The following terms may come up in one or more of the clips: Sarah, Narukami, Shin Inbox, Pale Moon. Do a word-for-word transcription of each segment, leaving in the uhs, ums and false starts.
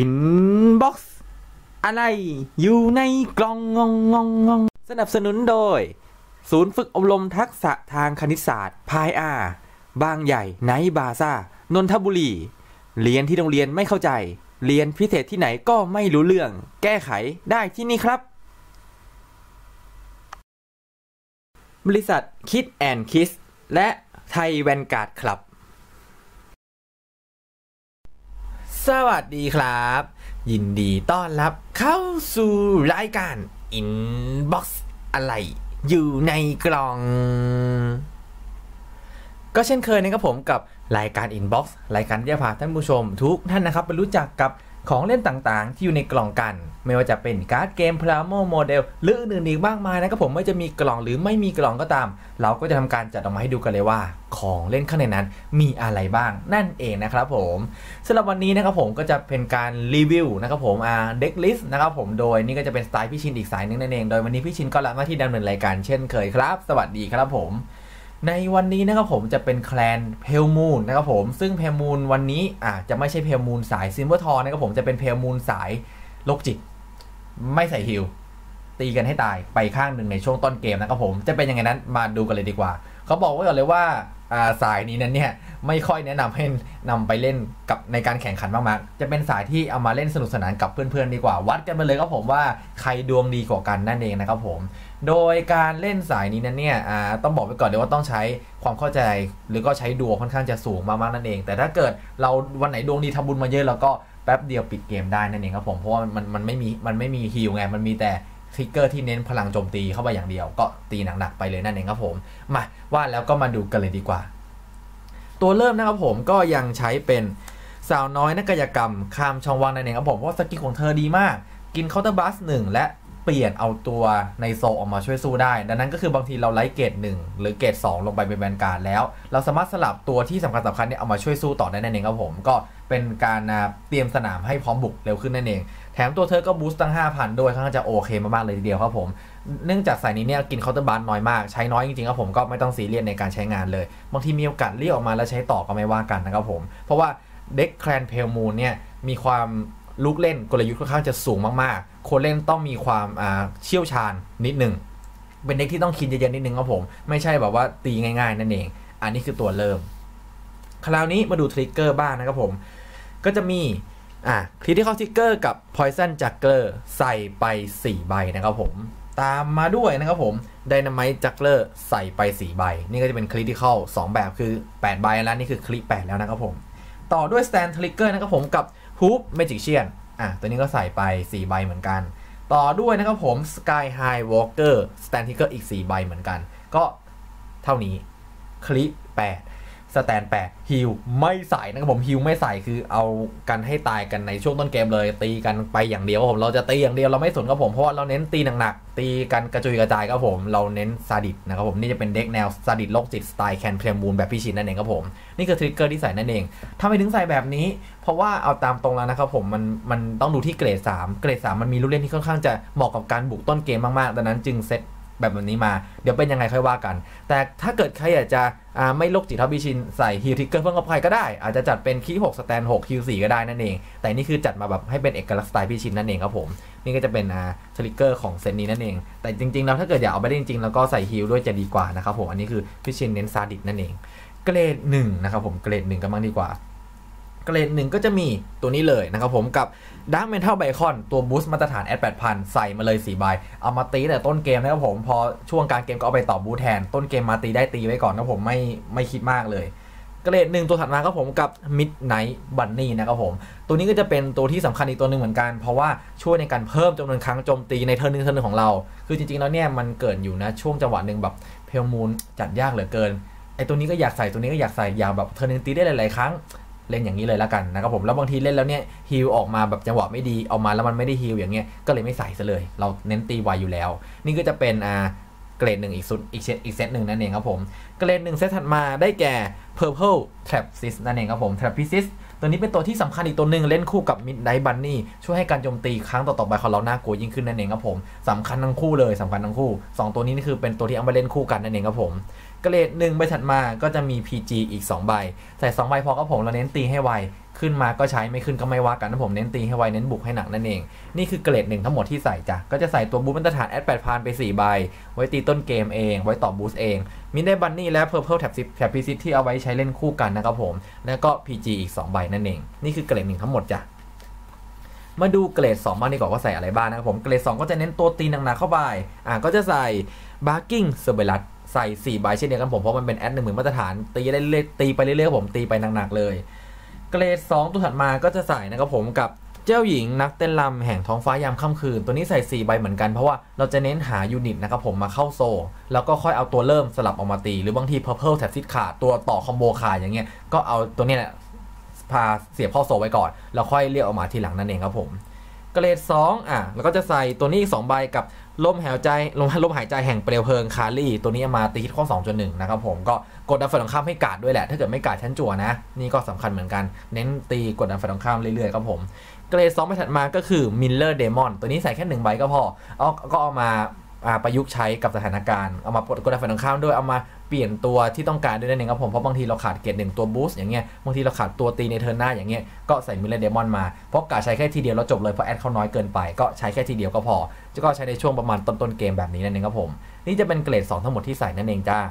Inbox อะไรอยู่ในกล่องงงงงงงสนับสนุนโดยศูนย์ฝึกอบรมทักษะทางคณิตศาสตร์พายอาบางใหญ่ไนท์บาซ่านนทบุรีเรียนที่โรงเรียนไม่เข้าใจเรียนพิเศษที่ไหนก็ไม่รู้เรื่องแก้ไขได้ที่นี่ครับบริษัทคิดแอนด์คิสและไทยแวนการ์ดคลับสวัสดีครับยินดีต้อนรับเข้าสู่รายการ Inbox อะไรอยู่ในกล่องก็เช่นเคยนะครับผมกับรายการ Inbox รายการที่จะพาท่านผู้ชมทุกท่านนะครับไปรู้จักกับของเล่นต่างๆที่อยู่ในกล่องกันไม่ว่าจะเป็นการ์ดเกมพลาโมโมเดลหรืออื่นๆอีกมากมายนะครับผมไม่จะมีกล่องหรือไม่มีกล่องก็ตามเราก็จะทำการจัดออกมาให้ดูกันเลยว่าของเล่นข้างในนั้นมีอะไรบ้างนั่นเองนะครับผมสำหรับวันนี้นะครับผมก็จะเป็นการรีวิวนะครับผมอ่าเด็กลิสต์นะครับผมโดยนี่ก็จะเป็นสไตล์พี่ชินอีกสายนึงนั่นเองโดยวันนี้พี่ชินก็รับหน้าที่ดำเนินรายการเช่นเคยครับสวัสดีครับผมในวันนี้นะครับผมจะเป็นแคลนเพลมูนนะครับผมซึ่งเพลมูนวันนี้อาจจะไม่ใช่เพลมูนสายซิมเบอร์ทอนะครับผมจะเป็นเพลมูนสายโรคจิตไม่ใส่ฮิลตีกันให้ตายไปข้างหนึ่งในช่วงต้นเกมนะครับผมจะเป็นยังไงนั้นมาดูกันเลยดีกว่าเขาบอกไว้ก่อนเลยว่าสายนี้นั้นเนี่ยไม่ค่อยแนะนำให้นำไปเล่นกับในการแข่งขันมากๆจะเป็นสายที่เอามาเล่นสนุกสนานกับเพื่อนๆดีกว่าวัดกันไปเลยครับผมว่าใครดวงดีกว่ากันนั่นเองนะครับผมโดยการเล่นสายนี้นั้นเนี่ยต้องบอกไว้ก่อนเลยว่าต้องใช้ความเข้าใจหรือก็ใช้ดวงค่อนข้างจะสูงมากๆนั่นเองแต่ถ้าเกิดเราวันไหนดวงดีทำบุญมาเยอะแล้วก็แป๊บเดียวปิดเกมได้นั่นเองครับผมเพราะว่ามันมันไม่มีมันไม่มีฮิลไงมันมีแต่ทริกเกอร์ที่เน้นพลังโจมตีเข้าไปอย่างเดียวก็ตีหนักๆไปเลยนั่นเองครับผมมาว่าแล้วก็มาดูกันเลยดีกว่าตัวเริ่มนะครับผมก็ยังใช้เป็นสาวน้อยนักกายกรรมข้ามช่องว่างนั่นเองครับผมเพราะสกิลของเธอดีมากกินเคาน์เตอร์บัสหนึ่งและเปลี่ยนเอาตัวในโซออกมาช่วยสู้ได้ดังนั้นก็คือบางทีเราไล่เกรดหนึ่งหรือเกรดสองลงไปเป็นแบนการ์ดแล้วเราสามารถสลับตัวที่สำคัญสำคัญเนี่ยเอามาช่วยสู้ต่อได้นั่นเองครับผมก็เป็นการเตรียมสนามให้พร้อมบุกเร็วขึ้นนั่นเองแถมตัวเธอก็บูสต์ตั้ง ห้าพัน ด้วยค่อนข้างจะโอเคมากๆเลยทีเดียวครับผมเนื่องจากสายนี้เนี่ยกินเคาน์เตอร์บัสน้อยมากใช้น้อยจริงๆครับผมก็ไม่ต้องซีเรียสในการใช้งานเลยบางทีมีโอกาสเรียกออกมาแล้วใช้ต่อก็ไม่ว่ากันนะครับผมเพราะว่าเด็กแคลนเพลมูนเนี่ยมีความลูกเล่นกลยุทธ์ค่อนข้างจะสูงมากๆคนเล่นต้องมีความเชี่ยวชาญนิดนึงเป็นเด็กที่ต้องคิดเยอะๆนิดนึงครับผมไม่ใช่แบบว่าตีง่ายๆนั่นเองอันนี้คือตัวเริ่มคราวนี้มาดูทริกเกอร์บ้างนะครับผมก็จะมีอ่ะคริติคอลทริกเกอร์กับ Poison Juggler ใส่ไปสี่ใบนะครับผมตามมาด้วยนะครับผมDynamite Juggler ใส่ไปสี่ใบนี่ก็จะเป็นคริติคอลสองแบบคือแปดใบแล้วนี่คือคลิปแปดแล้วนะครับผมต่อด้วย Stand Trigger นะครับผมกับ Hoop Magician อ่ะตัวนี้ก็ใส่ไปสี่ใบเหมือนกันต่อด้วยนะครับผม Sky High Walker Stand Trigger อีกสี่ใบเหมือนกันก็เท่านี้คลิปแปดสแตนแปดฮิลไม่ใส่นะครับผมฮิลไม่ใส่คือเอากันให้ตายกันในช่วงต้นเกมเลยตีกันไปอย่างเดียวผมเราจะตีอย่างเดียวเราไม่สนครับผมเพราะว่าเราเน้นตีหนักๆตีกันกระจุยกระจายครับผมเราเน้นซาดิสนะครับผมนี่จะเป็นเด็กแนวซาดิสโรคจิตสไตล์แคนเพลมูนแบบพี่ชินนั่นเองครับผมนี่คือทริกเกอร์ที่ใส่นั่นเองทำไมถึงใส่แบบนี้เพราะว่าเอาตามตรงแล้วนะครับผมมันมันต้องดูที่เกรดสามเกรดสามมันมีลูกเล่นที่ค่อนข้างจะเหมาะกับการบุกต้นเกมมากๆดังนั้นจึงเซตแบบแบบนี้มาเดี๋ยวเป็นยังไงค่อยว่ากันแต่ถ้าเกิดใครอยากจะไม่โรคจิตเท่าพี่ชินใส่ฮิลทริกเกอร์เพิ่มกับใครก็ได้อาจจะจัดเป็นคีย์หกสแตนหกฮิลสี่ก็ได้นั่นเองแต่นี่คือจัดมาแบบให้เป็นเอกลักษณ์สไตล์พี่ชินนั่นเองครับผมนี่ก็จะเป็นทริกเกอร์ของเซตนี้นั่นเองแต่จริงๆแล้วถ้าเกิดอยากเอาไปได้จริงๆแล้วก็ใส่ฮิลด้วยจะดีกว่านะครับผมอันนี้คือพี่ชินเน้นซาดิสนั่นเองเกรดหนึ่งนะครับผมเกรดหนึ่งกันบ้างดีกว่าเกรดหนึ่งก็จะมีตัวนี้เลยนะครับผมกับดาร์กเมทัลไบคอนตัวบูสต์มาตรฐานแอด แปดพัน ใส่มาเลยสี่ใบเอามาตีแต่ต้นเกมนะครับผมพอช่วงกลางเกมก็เอาไปต่อบูสแทนต้นเกมมาตีได้ตีไว้ก่อนนะผมไม่ไม่คิดมากเลยเกรดหนึ่งตัวถัดมาครับผมกับ Midnight Bunny นะครับผมตัวนี้ก็จะเป็นตัวที่สำคัญอีกตัวหนึ่งเหมือนกันเพราะว่าช่วยในการเพิ่มจำนวนครั้งโจมตีในเทิร์นหนึ่งเทิร์นหนึ่งของเราคือจริงๆแล้วเนี่ยมันเกิดอยู่นะช่วงจังหวะหนึ่งแบบเพลมูนจัดยากเหลือเกินไอตัวนี้ก็อยากใส่ตัวนี้ก็อยากใส่อยากแบบเทิร์นหนึ่งตีได้หลายๆครั้งเล่นอย่างนี้เลยแล้วกันนะครับผมแล้วบางทีเล่นแล้วเนี่ยฮิลออกมาแบบจังหวะไม่ดีออกมาแล้วมันไม่ได้ฮิลอย่างเงี้ยก็เลยไม่ใส่ซะเลยเราเน้นตีไวอยู่แล้วนี่ก็จะเป็นอ่าเกรดหนึ่งอีกสุดอีกเซตอีกเซตหนึ่งนั่นเองครับผมเกรดหนึ่งเซตถัดมาได้แก่ Purple Trapesis นั่นเองครับผม Trapesis ตัวนี้เป็นตัวที่สำคัญอีกตัวหนึ่งเล่นคู่กับ Midnight Bunny ช่วยให้การโจมตีครั้งต่อๆไปของเราน่ากลัวยิ่งขึ้นนั่นเองครับผมสำคัญทั้งคู่เลยสำคัญทั้งคู่สองตัวนี้นี่คือเป็นตัวที่เอามาเล่นคู่กันนั่นเองครับผม เกรดหนึ่งใบถัดมาก็จะมี พี จี อีกสองใบใส่สองใบพอครับผมเราเน้นตีให้ไวขึ้นมาก็ใช้ไม่ขึ้นก็ไม่ว่ากันนะผมเน้นตีให้ไวเน้นบุกให้หนักนั่นเองนี่คือเกรดหนึ่งทั้งหมดที่ใส่จ้ะก็จะใส่ตัวบูสต์มาตรฐานแอดแปดพานไปสี่ใบไว้ตีต้นเกมเองไว้ต่อบูสต์เองมีได้บันนี่และเพอร์เพิลแท็บซิปแท็บพีซิปที่เอาไว้ใช้เล่นคู่กันนะครับผมแล้วก็ พี จี อีกสองใบนั่นเองนี่คือเกรดหนึ่งทั้งหมดจ้ะมาดูเกรดสองบ้างดีกว่าว่าใส่อะไรบ้างนะครับผมเกรดสองก็จะเน้นตัวตีหนักๆเข้าไปอ่ะก็จะใส่บาร์กิ้งเซอร์เบลัสใส่สี่ใบเช่นเดียวกันผมเพราะมันเป็นแอดหนึ่งหมื่นมาตรฐานตีได้เรื่อยตีไปเรื่อยๆผมตีไปหนักๆเลยเกรดสองตัวถัดมาก็จะใส่นะครับผมกับเจ้าหญิงนักเต้นรำแห่งท้องฟ้ายามค่ำคืนตัวนี้ใส่สี่ใบเหมือนกันเพราะว่าเราจะเน้นหายูนิตนะครับผมมาเข้าโซแล้วก็ค่อยเอาตัวเริ่มสลับออกมาตีหรือบางทีเพอร์เพิลแท็บซิดขาดตัวต่อคอมโบขาดอย่างเงี้ยก็เอาตัวนี้แหละพาเสียบเข้าโซไว้ก่อนแล้วค่อยเรียกออกมาทีหลังนั่นเองครับผมเกรดสองอ่ะแล้วก็จะใส่ตัวนี้อีกสองใบกับลมหายใจลมลมหายใจแห่งเปลวเพลิงคารี่ตัวนี้มาตีฮิตข้อ สองจุดหนึ่ง นะครับผมก็กดดันฝ่ายตรงข้ามให้การ์ดด้วยแหละถ้าเกิดไม่การ์ดชั้นจั่วนะนี่ก็สำคัญเหมือนกันเน้นตีกดดันฝ่ายตรงข้ามเรื่อยๆครับผมเกรดสองใบถัดมาก็คือมิลเลอร์เดมอนตัวนี้ใส่แค่หนึ่งใบก็พอเอาก็เอามาประยุกต์ใช้กับสถานการณ์เอามากดดันฝ่ายตรงข้ามด้วยเอามาเปลี่ยนตัวที่ต้องการด้วยนั่นเองครับผมเพราะบางทีเราขาดเกรดหนึ่งตัวบูสต์อย่างเงี้ยบางทีเราขาดตัวตีในเทิร์นหน้าอย่างเงี้ยก็ใส่มิลเลอร์เดมอนมาเพราะการใช้แค่ทีเดียวแล้วจบเลยเพราะแอดเขาน้อยเกินไปก็ใช้แค่ทีเดียวก็พอจะก็ใช้ในช่วงประมาณต้นๆเกมแบบนี้นั่นเองครับผมนี่จะเป็นเกรดสองทั้งหมดที่ใส่นั่นเองจ้า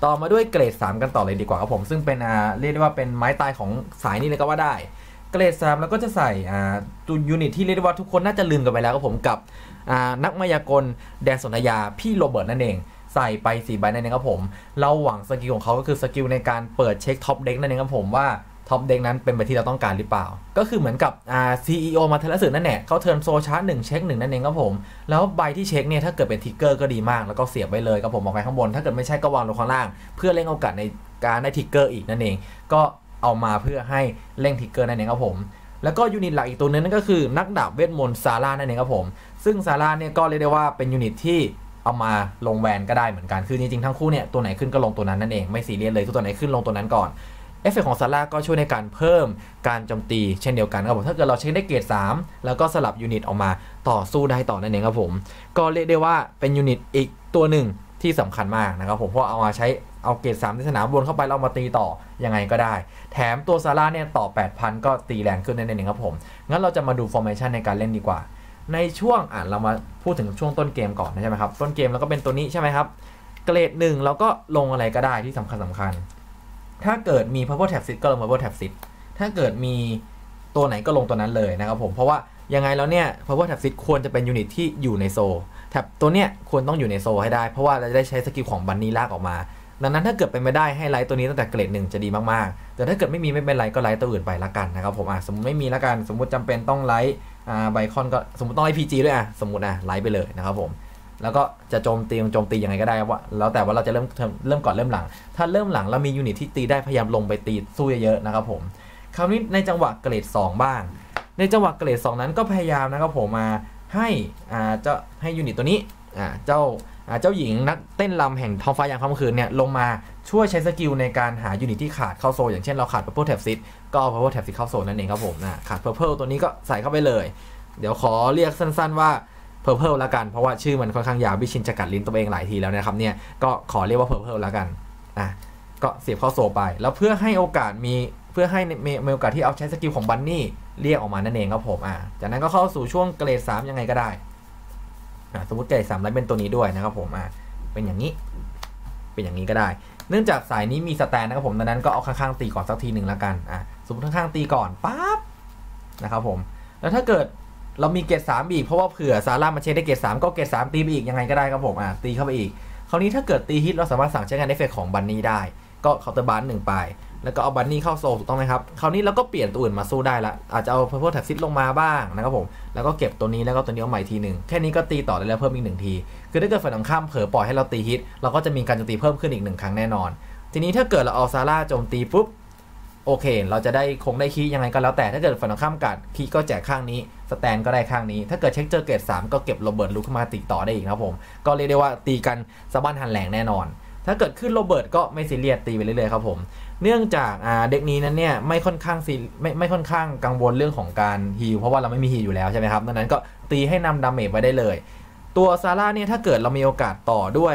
ต่อมาด้วยเกรดสามกันต่อเลยดีกว่าครับผมซึ่งเป็นอ่าเรียกได้ว่าเป็นไม้ตายของสายนี้เลยก็ว่าได้เกรดสามแล้วก็จะใส่อ่าตัวยูนิตที่เรียกได้ว่าทุกคนน่าจะลืมกันไปแล้วครับผมกับอ่านักมายากลแดนสนธยาพี่โรเบิร์ตนั่นเองใส่ไปสี่ใบนั่นเองครับผมเราหวังสกิลของเขาก็คือสกิลในการเปิดเช็คท็อปเด็กนั่นเองครับผมว่าท็อปเด็กนั้นเป็นไปที่เราต้องการหรือเปล่าก็คือเหมือนกับอ่า ซี อี โอ มาเทเลสึนั่นแหละเขาเทิร์นโซชาร์จหนึ่งเช็คหนึ่งนั่นเองครับผมแล้วใบที่เช็คเนี่ยถ้าเกิดเป็นทิกเกอร์ก็ดีมากแล้วก็เสียบไว้เลยครับผมเอาไว้ข้างบนถ้าเกิดไม่ใช่ก็วางลงข้างล่างเพื่อเร่งโอกาสในการได้ทิกเกอร์อีกนั่นเองก็เอามาเพื่อให้เร่งทิกเกอร์นั่นเองครับผมแล้วก็ยูนิตหลักอีกตัวนึงนั่นก็คือนักดาบเวทมนต์ซาร่านั่นเองครับผมซึ่งซาร่าเนี่ยก็เรียกได้ว่าเป็นยูนิตที่เอามาลงแวนก็ได้เหมือนกันคือจริงๆทั้งคู่เนี่ยตัวไหนขึ้นก็ลงตัวนั้นนั่นเองไม่ซีเรียสเลยตัวไหนขึ้นลงตัวนั้นก่อนเอฟเฟกต์ของซาร่าก็ช่วยในการเพิ่มการโจมตีเช่นเดียวกันครับผมถ้าเกิดเราเช็คได้เกรดสามแล้วก็สลับยูนิตออกมาต่อสู้ได้ต่อนั่นเองครับผมก็เรียกได้ว่าเป็นยูนิตอีกตัวหนึ่งที่สำคัญมากนะครับผมเพราะเอามาใช้เอาเกรดสามในสนามบนเข้าไปเรามาตีต่อยังไงก็ได้แถมตัวซาร่าเนี่ยต่อ แปดพัน ก็ตีแรงขึ้นนั่นเองครับผมงั้นเราจะมาดูฟอร์เมชันในการเล่นดีกว่าในช่วงอ่ะเรามาพูดถึงช่วงต้นเกมก่อนนะใช่ไหมครับต้นเกมแล้วก็เป็นตัวนี้ใช่ไหมครับเกรดหนึ่งเราก็ลงอะไรก็ได้ที่สำคัญสำคัญถ้าเกิดมี Purple Tab Seed ก็ลง Purple Tab Seed ถ้าเกิดมีตัวไหนก็ลงตัวนั้นเลยนะครับผมเพราะว่ายังไงแล้วเนี่ย Purple Tab Seed ควรจะเป็นยูนิตที่อยู่ในโซแท็บตัวเนี้ยควรต้องอยู่ในโซให้ได้เพราะว่าเราจะได้ใช้สกิลของบันนี่ลากออกมาดังนั้นถ้าเกิดเป็นไม่ได้ให้ไลท์ตัวนี้ตั้งแต่เกรดหนึ่งจะดีมากๆแต่ถ้าเกิดไม่มีไม่เป็นไรก็ไลท์ตัวอื่นไปละกันนะครับผมอ่ะสมมติไม่มีละกันสมมติจำเป็นต้องไลท์อ่าไบคอนก็สมมติต้องไลท์พีจีด้วยอ่ะสมมติอ่ะไลท์ไปเลยนะครับผมแล้วก็จะโจมตีโจมตียังไงก็ได้ว่าแล้วแต่ว่าเราจะเริ่มเริ่มก่อนเริ่มหลังถ้าเริ่มหลังแล้วมียูนิตที่ตีได้พยายามลงไปตีสู้เยอะๆนะครับผมคราวนี้ในจังหวะเกรดสองบ้างในจังหวะเกรดสองนั้นก็พยายามนะครับผมมาให้อ่าจะให้ยูนิตตัวนี้อ่าเจ้าเจ้าหญิงนักเต้นรำแห่งท้องฟ้ายามค่ำคืนเนี่ยลงมาช่วยใช้สกิลในการหายูนิตที่ขาดเข้าโซอย่างเช่นเราขาด Purple Tab Seed ก็เอา Purple Tab Seed เข้าโซนั่นเองครับผมนะขาด Purple ตัวนี้ก็ใส่เข้าไปเลยเดี๋ยวขอเรียกสั้นๆว่า Purple ละกันเพราะว่าชื่อมันค่อนข้างยาวพี่ชินจะกัดลิ้นตัวเองหลายทีแล้วนะครับเนี่ยก็ขอเรียกว่า Purple ละกันอ่ะก็เสียบเข้าโซไปแล้วเพื่อให้โอกาสมีเพื่อให้มีโอกาสที่เอาใช้สกิลของบันนี่เรียกออกมานั่นเองครับผมอ่ะจากนั้นก็เข้าสู่ช่วงเกรดสามยังไงก็ได้สมมติเกรดสามแล้วเป็นตัวนี้ด้วยนะครับผมเป็นอย่างนี้เป็นอย่างนี้ก็ได้เนื่องจากสายนี้มีสแตนนะครับผมดังนั้นก็เอาข้างๆตีก่อนสักทีหนึ่งละกันอ่ะสมมติข้างๆตีก่อนปั๊บนะครับผมแล้วถ้าเกิดเรามีเกรดสามอีกเพราะว่าเผื่อซาร่ามาเช็คได้เกรดสามก็เกรดสามตีไปอีกยังไงก็ได้ครับผมอ่ะตีเข้าไปอีกคราวนี้ถ้าเกิดตีฮิตเราสามารถสั่งใช้งานเอฟเฟกต์ของบันนี่ได้ก็เคาน์เตอร์บันหนึ่งไปแล้วก็เอาบันนี่เข้าโซถูกต้องไหมครับคราวนี้เราก็เปลี่ยนตัวอื่นมาสู้ได้ละอาจจะเอาเพอร์เพิลแท็บซิดลงมาบ้างนะครับผมแล้วก็เก็บตัวนี้แล้วก็ตัวนี้เอาใหม่ทีหนึ่งแค่นี้ก็ตีต่อได้แล้วเพิ่มอีกหนึ่งทีคือถ้าเกิดฝ่ายตรงข้ามเผลอปล่อยให้เราตีฮิตเราก็จะมีการโจมตีเพิ่มขึ้นอีกหนึ่งครั้งแน่นอนทีนี้ถ้าเกิดเราเอาซาร่าโจมตีปุ๊บโอเคเราจะได้คงได้คียังไงก็แล้วแต่ถ้าเกิดฝ่ายตรงข้ามกัดคีก็แจกข้างนี้สแตนก็ได้ข้างนี้ถ้าเกิดเช็คเจอเกรดสามก็เก็บโรเบิร์ตลุกขึ้นมาตีต่อได้อีกครับผมก็เรียกได้ว่าตีกันสะบั้นหันแหลงแน่นอนถ้าเกิดขึ้นโรเบิร์ตก็ไม่ซีเรียสตีไปเรื่อยๆครับผมเนื่องจากเด็กนี้นั้นเนี่ยไม่ค่อนข้างไม่ไม่ค่อนข้างกังวลเรื่องของการฮีลเพราะว่าเราไม่มีฮีลอยู่แล้วใช่ไหมครับดังนั้นก็ตีให้นำดาเมจไปได้เลย ตัวซาร่าเนี่ยถ้าเกิดเรามีโอกาสต่อด้วย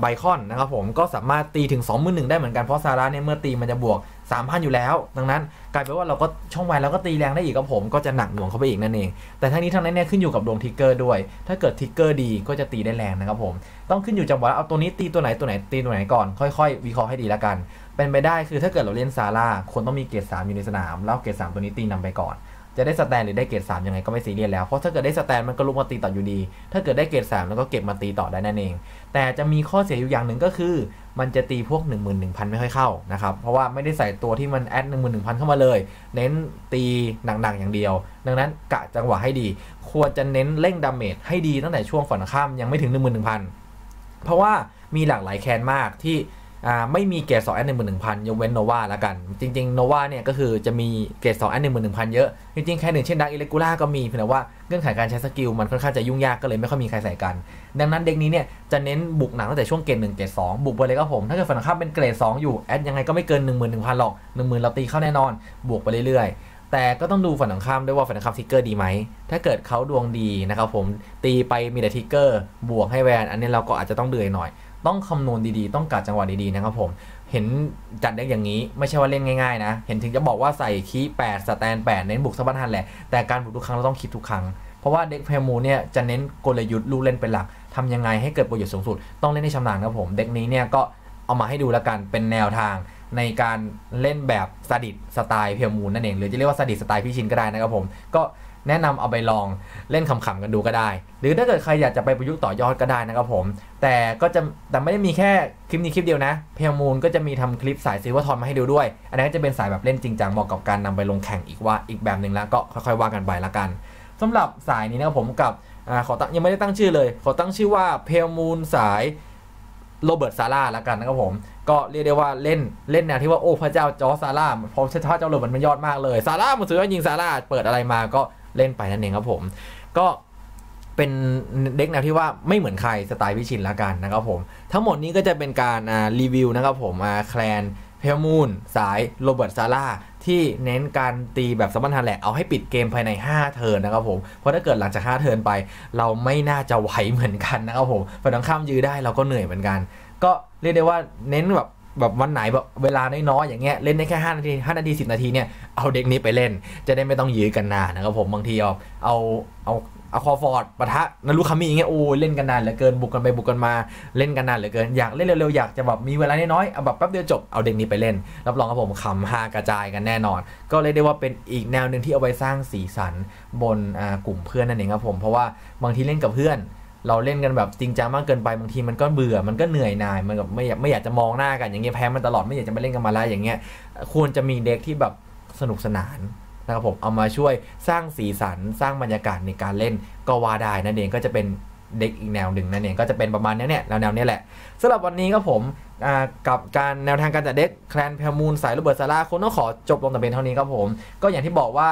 ไบคอนนะครับผมก็สามารถตีถึง สองหมื่นหนึ่งพัน ได้เหมือนกันเพราะซาร่าเนี่ยเมื่อตีมันจะบวก สามพัน อยู่แล้วดังนั้นกลายเป็นว่าเราก็ช่องไวเราก็ตีแรงได้อีกครับผมก็จะหนักหน่วงเข้าไปอีกนั่นเองแต่ทั้งนี้ทั้งนั้นเนี่ยขึ้นอยู่กับดวงทิกเกอร์ด้วยถ้าเกิดทิกเกอร์ดีก็จะตีได้แรงนะครับผมต้องขึ้นอยู่จังหวะเอาตัวนี้ตีตัวไหนตัวไหนตีตัวไหนก่อนค่อยๆวิเคราะห์ให้ดีละกันเป็นไปได้คือถ้าเกิดเราเล่นซาร่าคนต้องมีเกรดสามอยู่ในสนามแล้วเกรดสามตัวนี้ตีนำไปก่อนจะได้สแตนหรือได้เกรดสามยังไงก็ไม่ซีเรียสแล้วเพราะถ้าเกิดได้สแตนมันก็ลุกมาตีต่ออยู่ดีถ้าเกิดได้เกรดสามแล้วก็เก็บมาตีต่อได้นั่นเองแต่จะมีข้อเสียอยู่อย่างหนึ่งก็คือมันจะตีพวก หนึ่งหมื่นหนึ่งพัน ไม่ค่อยเข้านะครับเพราะว่าไม่ได้ใส่ตัวที่มันแอด หนึ่งหมื่นหนึ่งพัน เข้ามาเลยเน้นตีหนักๆอย่างเดียวดังนั้นกะจังหวะให้ดีควรจะเน้นเร่งดาเมจให้ดีตั้งแต่ช่วงฝั่งข้ามยังไม่ถึง หนึ่งหมื่นหนึ่งพัน เพราะว่ามีหลากหลายแคนมากที่ไม่มีเกรดสองแอด หนึ่งหมื่นหนึ่งพัน ยกเว้นโนวาละกันจริงๆโนวาเนี่ยก็คือจะมีเกรดสองแอด หนึ่งหมื่นหนึ่งพัน เยอะจริงๆแค่หนึ่งเช่นดักอิเลกูล่าก็มีเพียงแต่ว่าเงื่อนไขการใช้สกิลมันค่อนข้างจะยุ่งยากก็เลยไม่ค่อยมีใครใส่กันดังนั้นเด็กนี้เนี่ยจะเน้นบุกหนักตั้งแต่ช่วงเกรดหนึ่งเกรดสองบุกไปเลยครับผมถ้าเกิดฝั่งข้ามเป็นเกรดสองอยู่แอดยังไงก็ไม่เกิน หนึ่งหมื่นหนึ่งพัน หรอก หนึ่งหมื่น เราตีเข้าแน่นอนบวกไปเรื่อยๆแต่ก็ต้องดูฝั่งข้ามด้วยว่าฝั่งข้ามทิกเกอร์ดีไหมถ้าเกิดเขาดวงดีนะครับผมตีไปมีแต่ทิกเกอร์บวกให้แวนอันนี้เราก็อาจจะต้องเดือยหน่อยต้องคำนวณดีๆต้องกะจังหวะดีๆนะครับผมเห็นจัดเด็กอย่างนี้ไม่ใช่ว่าเล่นง่ายๆนะเห็นถึงจะบอกว่าใส่คีย์แปดสแตนแปดเน้นบุกซับบันทันแหละแต่การบุกทุกครั้งเราต้องคิดทุกครั้งเพราะว่าเด็กเพลมูเนี่ยจะเน้นกลยุทธ์ลูกเล่นเป็นหลักทำยังไงให้เกิดประโยชน์สูงสุดต้องเล่นให้ชำนาญครับผมเด็กนี้เนี่ยก็เอามาให้ดูแล้วกันเป็นแนวทางในการเล่นแบบซาดิสสไตล์เพลมูนั่นเองหรือจะเรียกว่าซาดิสสไตล์พี่ชินก็ได้นะครับผมก็แนะนำเอาไปลองเล่นขำๆกันดูก็ได้หรือถ้าเกิดใครอยากจะไปประยุกต์ต่อยอดก็ได้นะครับผมแต่ก็จะแต่ไม่ได้มีแค่คลิปนี้คลิปเดียวนะเพลมูนก็จะมีทำคลิปสายซิลเวอร์ทอนมาให้ดูด้วยอันนั้นจะเป็นสายแบบเล่นจริงจังเหมาะกับการนำไปลงแข่งอีกว่าอีกแบบหนึ่งแล้วก็ค่อยๆว่ากันไปละกันสำหรับสายนี้นะครับผมกับขอตั้งยังไม่ได้ตั้งชื่อเลยขอตั้งชื่อว่าเพลมูนสายโรเบิร์ตซาร่าละกันนะครับผมก็เรียกได้ว่าเล่นเล่นแนวที่ว่าโอ้พระเจ้าจอซาร่าพอเจ้าเจ้าโรเบิร์ตมันยอดมากเลยซาร่ามันสุดยอดยิงซาร่าเปิดอะไรมาก็เล่นไปนั่นเองครับผมก็เป็นเด็กแนวที่ว่าไม่เหมือนใครสไตล์พี่ชินละกันนะครับผมทั้งหมดนี้ก็จะเป็นการรีวิวนะครับผมแคลนเพลมูนสายโรเบิร์ตซาร่าที่เน้นการตีแบบสมรรถนะแหละเอาให้ปิดเกมภายในห้าเทิร์นนะครับผมเพราะถ้าเกิดหลังจากห้าเทิร์นไปเราไม่น่าจะไหวเหมือนกันนะครับผมพอต้องข้ามยื้อได้เราก็เหนื่อยเหมือนกันก็เรียกได้ว่าเน้นแบบแบบวันไหนแบบเวลาน้อยๆอย่างเงี้ยเล่นได้แค่ห้านาทีห้านาทีสิบนาทีเนี่ยเอาเด็กนี้ไปเล่นจะได้ไม่ต้องยื้อกันนานนะครับผมบางทีเอาเอาเอาเอาคอฟอร์ดปะทะนารุคามิอย่างเงี้ยโอ้เล่นกันนานเหลือเกินบุกกันไปบุกกันมาเล่นกันนานเหลือเกินอยากเล่นเร็วๆอยากจะแบบมีเวลาน้อยๆเอาแบบแป๊บเดียวจบเอาเด็กนี้ไปเล่นรับรองครับผมขำฮากระจายกันแน่นอนก็เลยได้ว่าเป็นอีกแนวหนึ่งที่เอาไว้สร้างสีสันบนกลุ่มเพื่อนนั่นเองครับผมเพราะว่าบางทีเล่นกับเพื่อนเราเล่นกันแบบจริงจังมากเกินไปบางทีมันก็เบื่อมันก็เหนื่อยหน่ายมันแบบไม่ไม่อยากจะมองหน้ากันอย่างเงี้ยแพ้มันตลอดไม่อยากจะมาเล่นกันมาแล้วอย่างเงี้ยควรจะมีเด็กที่แบบสนุกสนานนะครับผมเอามาช่วยสร้างสีสันสร้างบรรยากาศในการเล่นก็ว่าได้นั่นเองก็จะเป็นเด็กอีกแนวหนึ่งนั่นเองก็จะเป็นประมาณนี้เนี่ยแนวนี้แหละสำหรับวันนี้ก็ผมกับการแนวทางการจัดเด็กแคลนเพลมูนสายโรเบิร์ตซาร่าคนต้องขอจบลงแต่เป็นเท่านี้ครับผมก็อย่างที่บอกว่า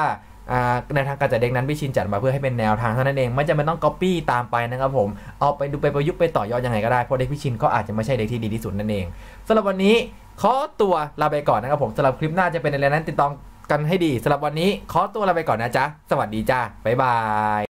แนวทางการจัดเด็กนั้นพี่ชินจัดมาเพื่อให้เป็นแนวทางเท่านั้นเองไม่จำเป็นต้อง Copy ตามไปนะครับผมเอาไปดูไปประยุกต์ไปต่อยอดยังไงก็ได้เพราะเด็กพี่ชินก็อาจจะไม่ใช่เด็กที่ดีที่สุดนั่นเองสำหรับวันนี้ขอตัวลาไปก่อนนะครับผมสำหรับคลิปหน้าจะเป็นอะไรนั้นติดตามกันให้ดีสำหรับวันนี้ขอตัวลาไปก่อนนะจ๊ะสวัสดีจ้าบ๊ายบาย